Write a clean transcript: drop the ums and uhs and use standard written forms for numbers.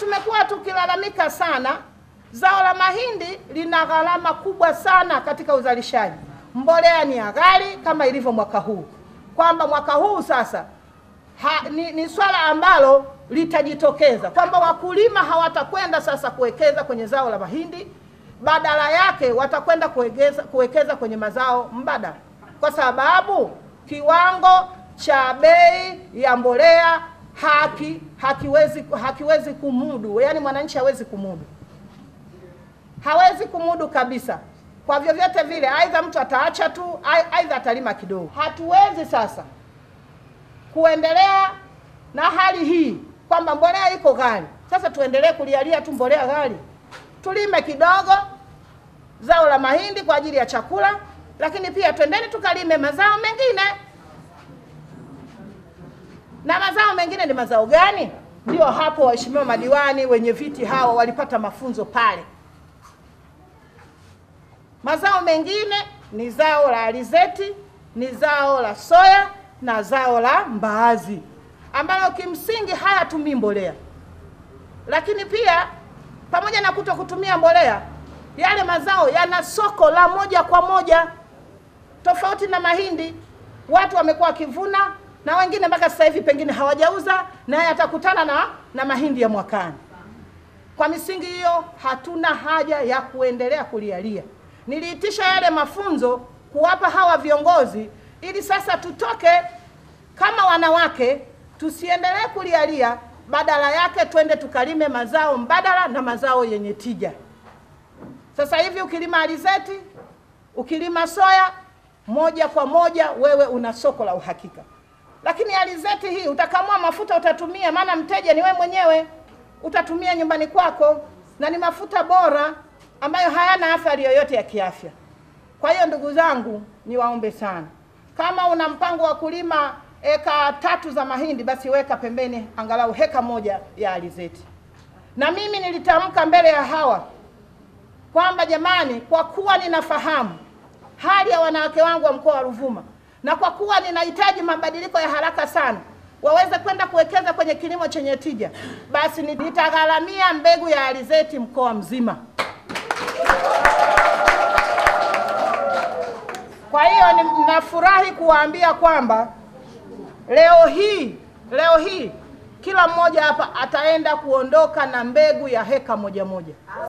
tumekuwa tukilalamika sana, zao la mahindi lina gharama kubwa sana katika uzalishaji. Mbolea ni ghali kama ilivyo mwaka huu. Kwamba mwaka huu sasa ni swala ambalo litajitokeza kwamba wakulima hawatakwenda sasa kuwekeza kwenye zao la mahindi, badala yake watakwenda kuwekeza kwenye mazao mbadala, kwa sababu kiwango cha bei ya mbolea hakiwezi kumudu, yani mwananchi hawezi kumudu. Hawezi kumudu kabisa. Kwa vyovyote vile, aidha mtu ataacha tu, aidha atalima kidogo. Hatuwezi sasa kuendelea na hali hii kwamba mbolea iko ghali. Sasa tuendelee kulialia tu mbolea ghali. Tulime kidogo zao la mahindi kwa ajili ya chakula, lakini pia twendeni tukalime mazao mengine. Na mazao mengine ni mazao gani? Ndio hapo waheshimiwa madiwani wenye viti hawa walipata mafunzo pale. Mazao mengine ni zao la alizeti, ni zao la soya na zao la mbaazi, ambalo kimsingi hayatumii mbolea. Lakini pia pamoja na kutokutumia mbolea, yale mazao yana soko la moja kwa moja, tofauti na mahindi. Watu wamekuwa wakivuna na wengine mpaka sasa hivi pengine hawajauza, na yatakutana na mahindi ya mwakani. Kwa misingi hiyo hatuna haja ya kuendelea kulialia. Niliitisha yale mafunzo kuwapa hawa viongozi ili sasa tutoke kama wanawake, tusiendelee kulialia, badala yake twende tukalime mazao mbadala na mazao yenye tija. Sasa hivi ukilima alizeti, ukilima soya, moja kwa moja wewe una soko la uhakika. Lakini alizeti hii utakamua mafuta utatumia, maana mteja ni wewe mwenyewe, utatumia nyumbani kwako, na ni mafuta bora ambayo hayana athari yoyote ya kiafya. Kwa hiyo ndugu zangu, niwaombe sana, kama una mpango wa kulima eka 3 za mahindi, basi weka pembeni angalau heka 1 ya alizeti. Na mimi nilitamka mbele ya hawa kwamba jamani, kwa kuwa ninafahamu hali ya wanawake wangu wa mkoa wa Ruvuma, na kwa kuwa ninahitaji mabadiliko ya haraka sana waweze kwenda kuwekeza kwenye kilimo chenye tija, basi nitagharamia mbegu ya alizeti mkoa mzima. Kwa hiyo ninafurahi kuwaambia kwamba leo hii kila mmoja hapa ataenda kuondoka na mbegu ya heka 1.